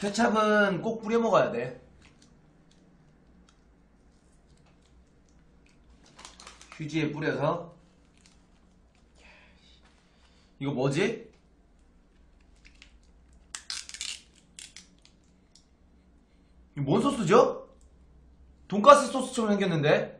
케찹은 꼭 뿌려 먹어야 돼. 휴지에 뿌려서. 이거 뭐지? 이거 뭔 소스죠? 돈가스 소스처럼 생겼는데?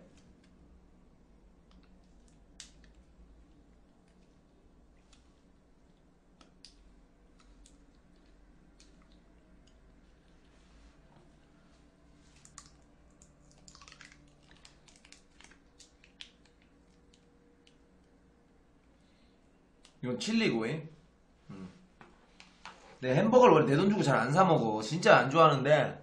이건 칠리구이. 내 햄버거를 원래 내 돈 주고 잘 안 사 먹어. 진짜 안 좋아하는데.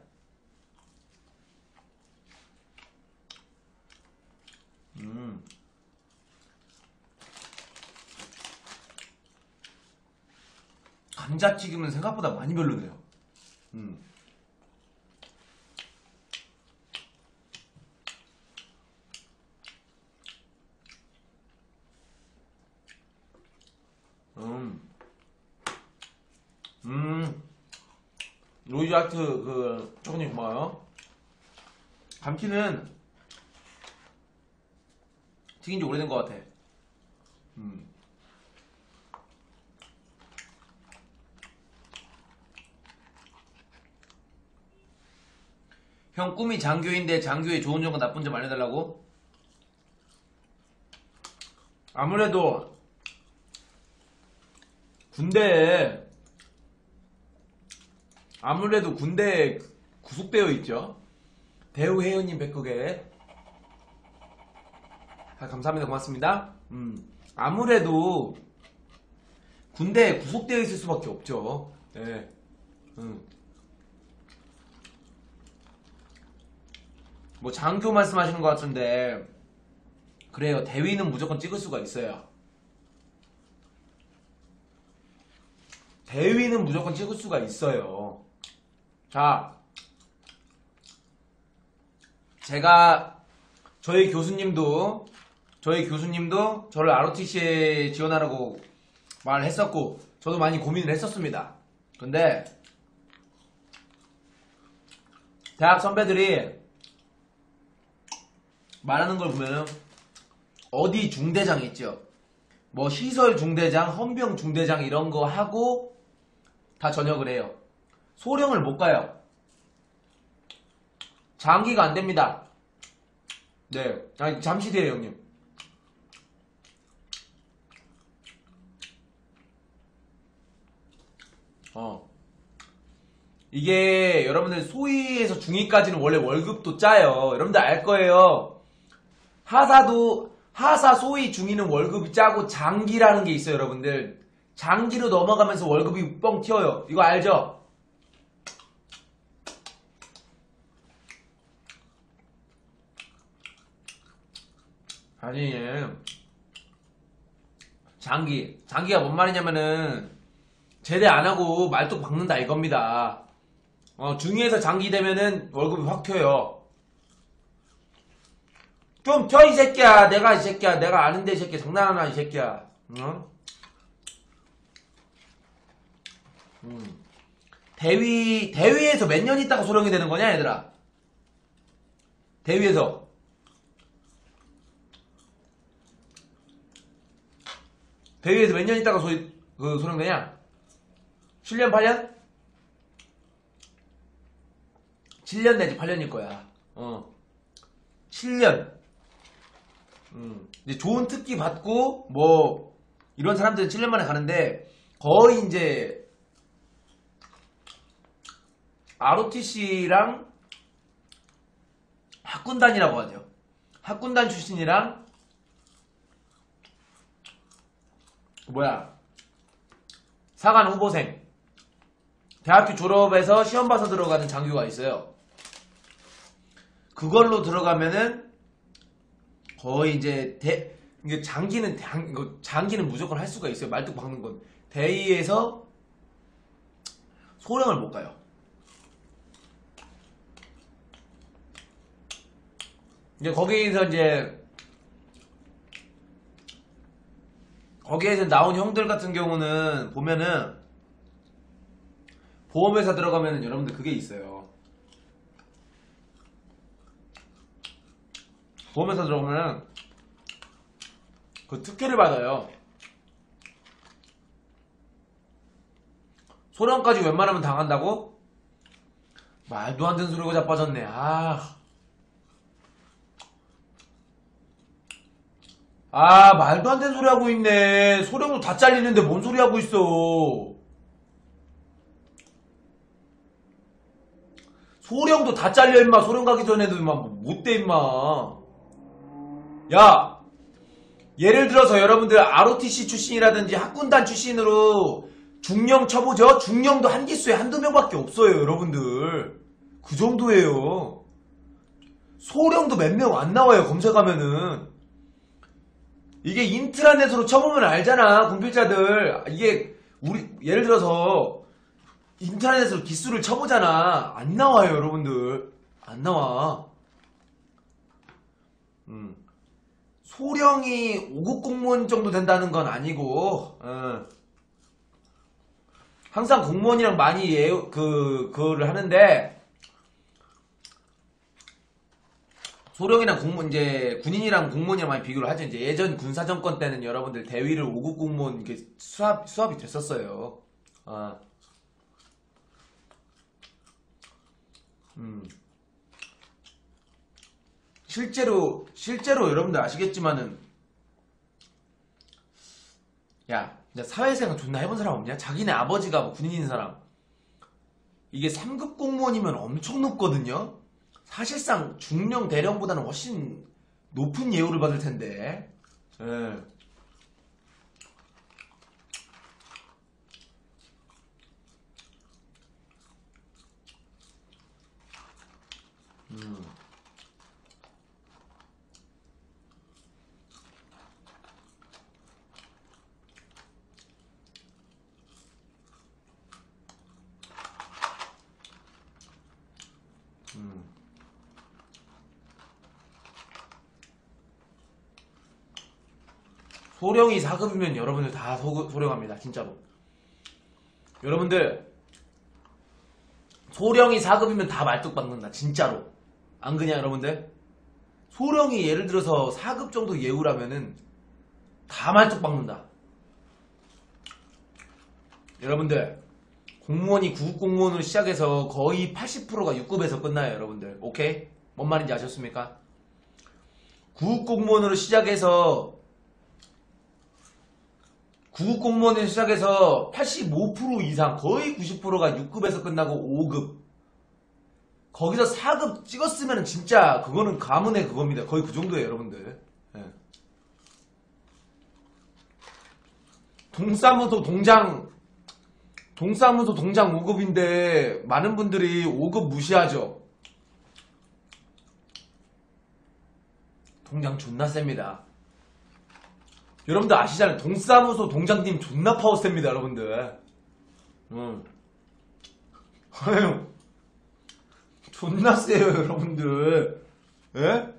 감자튀김은 생각보다 많이 별로네요. 로이즈 아트 그 초코님 고마워요. 감튀는 튀긴지 오래된 것 같아. 형 꿈이 장교인데 장교의 좋은 점과 나쁜 점 알려달라고? 아무래도 군대에 구속되어 있죠. 대우회원님 100개 감사합니다. 고맙습니다. 아무래도 군대에 구속되어 있을 수밖에 없죠. 네. 뭐 장교 말씀하시는 것 같은데 그래요. 대위는 무조건 찍을 수가 있어요. 대위는 무조건 찍을 수가 있어요. 자, 저희 교수님도 저를 ROTC에 지원하라고 말을 했었고 저도 많이 고민을 했었습니다. 근데 대학 선배들이 말하는 걸 보면은 어디 중대장 있죠? 뭐 시설 중대장, 헌병 중대장 이런 거 하고 다 전역을 해요. 소령을 못 가요. 장기가 안 됩니다. 네, 아니 잠시 뒤에요, 형님. 이게 여러분들 소위에서 중위까지는 원래 월급도 짜요. 여러분들 알 거예요. 하사 소위 중위는 월급이 짜고 장기라는 게 있어요, 여러분들. 장기로 넘어가면서 월급이 뻥 튀어요. 이거 알죠? 아니, 장기가 뭔 말이냐면은 제대 안 하고 말뚝 박는다 이겁니다. 중위에서 장기 되면은 월급이 확 튀어요. 좀 튀어 이 새끼야. 내가 아는데 이 새끼야. 장난하나 이 새끼야. 응? 대위에서 몇 년 있다가 소령이 되는 거냐 얘들아? 대위에서. 대위에서 몇 년 있다가 소령되냐? 7년, 8년? 7년 내지 8년일 거야. 7년. 이제 좋은 특기 받고, 뭐, 이런 사람들은 7년 만에 가는데, 거의 이제, ROTC랑 학군단이라고 하죠. 학군단 출신이랑, 뭐야 사관 후보생 대학교 졸업해서 시험 봐서 들어가는 장교가 있어요. 그걸로 들어가면은 거의 이제 장기는 무조건 할 수가 있어요. 말뚝 박는 건. 대위에서 소령을 못 가요. 이제 거기에서 나온 형들 같은 경우는 보면은 보험회사 들어가면은 여러분들 그게 있어요. 보험회사 들어가면은 그 특혜를 받아요. 소령까지 웬만하면 당한다고? 말도 안 되는 소리고 자빠졌네. 아 말도 안 되는 소리 하고 있네. 소령도 다 잘리는데 뭔 소리 하고 있어. 소령도 다 잘려 임마. 소령 가기 전에도 임마 못돼 임마. 야 예를 들어서 여러분들 ROTC 출신이라든지 학군단 출신으로 중령 쳐보죠. 중령도 한 기수에 한두 명밖에 없어요 여러분들. 그 정도예요. 소령도 몇 명 안 나와요 검색하면은. 이게 인트라넷으로 쳐보면 알잖아 군필자들. 이게 우리 예를 들어서 인터넷으로 기수를 쳐보잖아. 안 나와요 여러분들. 안 나와. 소령이 5급 공무원 정도 된다는 건 아니고 항상 공무원이랑 많이 그거를 하는데 소령이랑 공무원 이제 군인이랑 공무원이랑 많이 비교를 하죠. 이제 예전 군사 정권 때는 여러분들 대위를 5급 공무원 이렇게 수합이 됐었어요. 실제로 여러분들 아시겠지만은 야 사회생활 존나 해본 사람 없냐? 자기네 아버지가 뭐 군인인 사람. 이게 3급 공무원이면 엄청 높거든요. 사실상 중령 대령보다는 훨씬 높은 예우를 받을 텐데. 소령이 4급이면 여러분들 다 소령합니다. 진짜로 여러분들 소령이 4급이면 다 말뚝 박는다. 진짜로 안 그냐 여러분들. 소령이 예를 들어서 4급 정도 예우라면은 다 말뚝 박는다. 여러분들 공무원이 9급 공무원으로 시작해서 거의 80%가 6급에서 끝나요 여러분들. 오케이? 뭔 말인지 아셨습니까? 9급 공무원으로 시작해서 9급 공무원을 시작해서 85% 이상 거의 90%가 6급에서 끝나고 5급 거기서 4급 찍었으면 진짜 그거는 가문의 그겁니다. 거의 그 정도예요 여러분들. 동사무소 동장 5급인데 많은 분들이 5급 무시하죠. 동장 존나 셉니다. 여러분들 아시잖아요. 동사무소 동장님 존나 파워 셉니다 여러분들. 아유 존나 세요 여러분들. 예?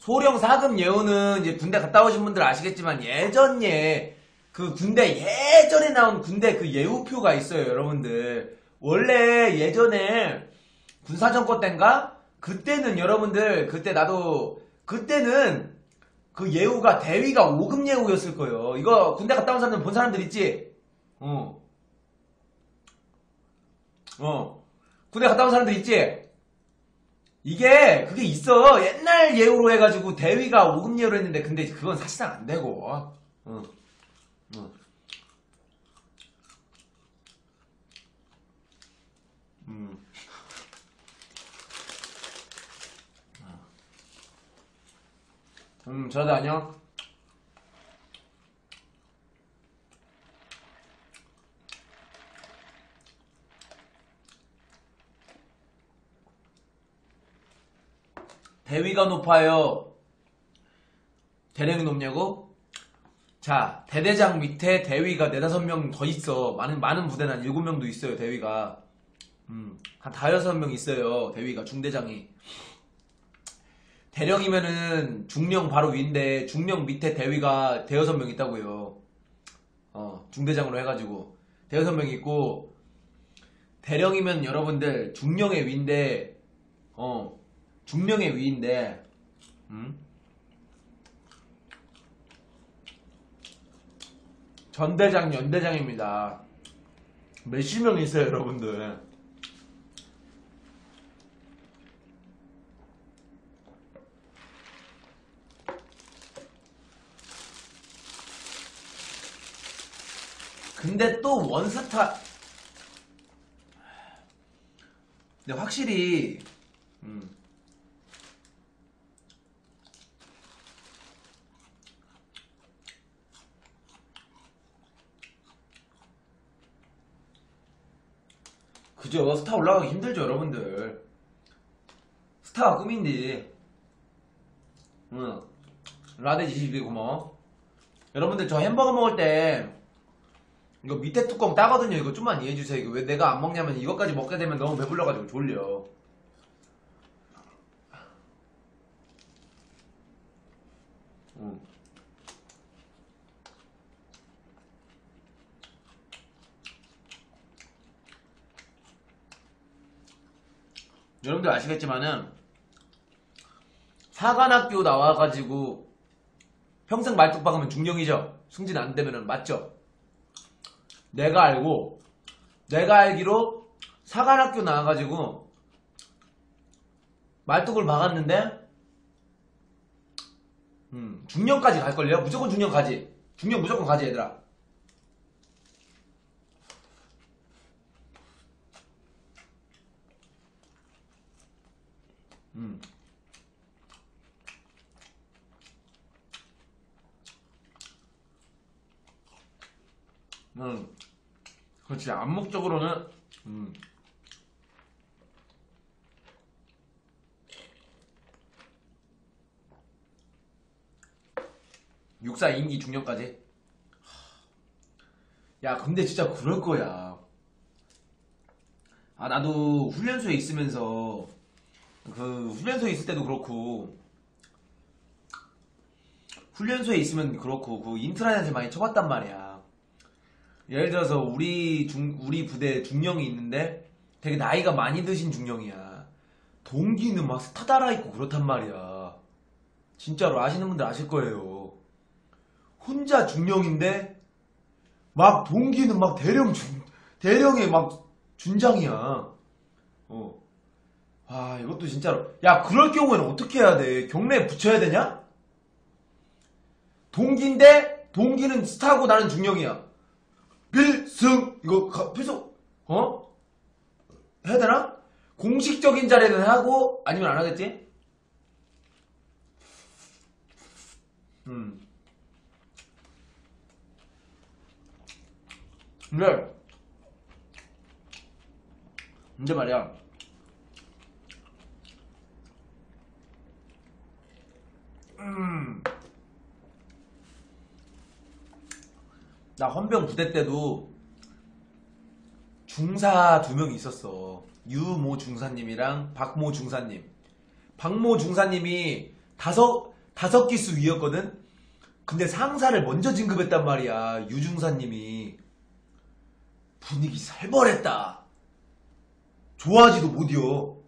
소령 4급 예우는 이제 군대 갔다 오신 분들 아시겠지만 예전 그 군대 예전에 나온 군대 그 예우표가 있어요 여러분들. 원래 예전에 군사정권 때인가 그때는 여러분들 그때는 그 예우가 대위가 5급 예우였을 거예요. 이거 군대 갔다 온 사람들 본 사람들 있지? 군대 갔다 온 사람들 있지? 그게 있어. 옛날 예우로 해가지고 대위가 5급 예우로 했는데 근데 그건 사실상 안 되고. 저도 안녕. 대위가 높아요. 대령이 높냐고? 자 대대장 밑에 대위가 4, 5명 더 있어. 많은 부대는 7명도 있어요 대위가. 한 5명 있어요. 대위가, 중대장이. 대령이면은 중령 바로 위인데 중령 밑에 대위가 5명 있다고요. 중대장으로 해가지고 5명 있고, 대령이면 여러분들 중령의 위인데, 중령의 위인데, 전대장, 연대장입니다. 몇십 명 있어요, 여러분들. 근데 또 원스타. 근데 확실히 그죠, 스타 올라가기 힘들죠 여러분들. 스타가 꿈인데. 라데지 22 고마워. 여러분들 저 햄버거 먹을 때 이거 밑에 뚜껑 따거든요. 이거 좀만 이해해주세요. 이거 왜 내가 안 먹냐면 이것까지 먹게 되면 너무 배불러가지고 졸려. 여러분들 아시겠지만은 사관학교 나와가지고 평생 말뚝 박으면 중령이죠. 승진 안되면은, 맞죠? 내가 알기로 사관학교 나와가지고 말뚝을 박았는데 중령까지 갈걸요? 무조건 중령 가지. 중령 무조건 가지 얘들아. 그렇지. 안목적으로는 육사 임기 중령까지. 야 근데 진짜 그럴 거야. 아 나도 훈련소에 있으면서, 그 훈련소에 있을 때도 그렇고, 훈련소에 있으면 그렇고, 그 인트라넷을 많이 쳐봤단 말이야. 예를 들어서 우리 부대 중령이 있는데 되게 나이가 많이 드신 중령이야. 동기는 막 스타 달아있고 그렇단 말이야. 진짜로 아시는 분들 아실 거예요. 혼자 중령인데 막 동기는 막 대령의 막 준장이야. 아 이것도 진짜로. 야 그럴 경우에는 어떻게 해야 돼? 경례에 붙여야 되냐? 동기인데 동기는 스타고 나는 중령이야. 필승 이거 필승 해야 되나? 공식적인 자리는 하고, 아니면 안 하겠지? 근데 말이야, 나 헌병 부대 때도 중사 2명이 있었어. 유모 중사님이랑 박모 중사님. 박모 중사님이 다섯 기수 위였거든. 근데 상사를 먼저 진급했단 말이야. 유 중사님이. 분위기 살벌했다. 좋아하지도 못이여.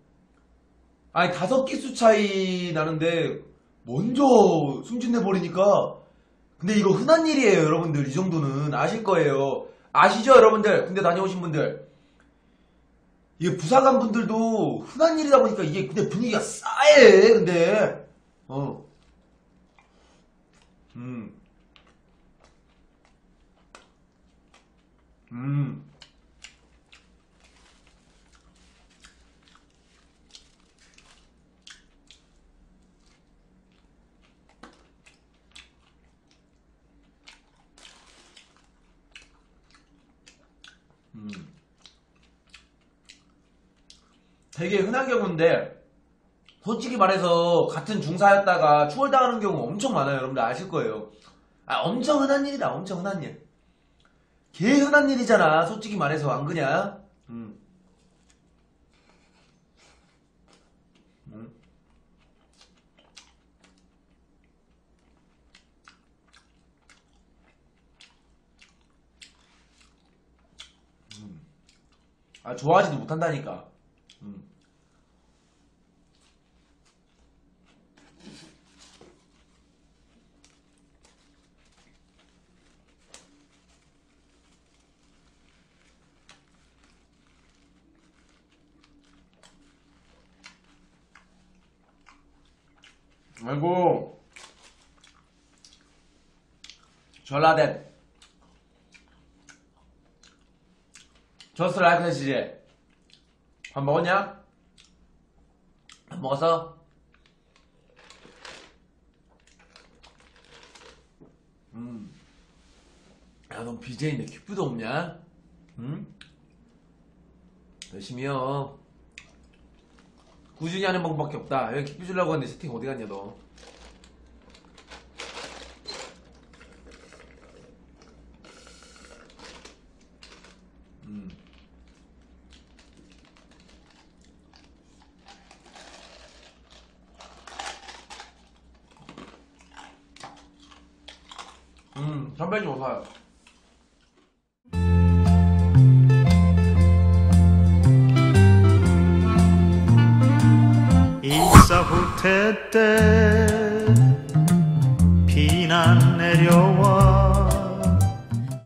아니 5기수 차이 나는데 먼저 승진해버리니까. 근데 이거 흔한 일이에요 여러분들. 이 정도는 아실 거예요. 아시죠 여러분들? 근데 다녀오신 분들, 이게 부사관 분들도 흔한 일이다 보니까 이게, 근데 분위기가 싸해. 근데 되게 흔한 경우인데, 솔직히 말해서 같은 중사였다가 추월당하는 경우 엄청 많아요. 여러분들 아실 거예요. 아 엄청 흔한 일이다. 엄청 흔한 일. 개 흔한 일이잖아 솔직히 말해서. 안 그냐? 아, 좋아하지도 못한다니까. 아이고 전라댄 저스 라이크 시제 밥 먹었냐? 밥 먹었어? 야, 넌 BJ인데 큐프도 없냐? 응? 열심히 해요. 꾸준히 하는 방법밖에 없다. 여기 기피 주려고 했는데 세팅 어디 갔냐 너. 선배님 어서와요. 후퇴 때 비난 내려와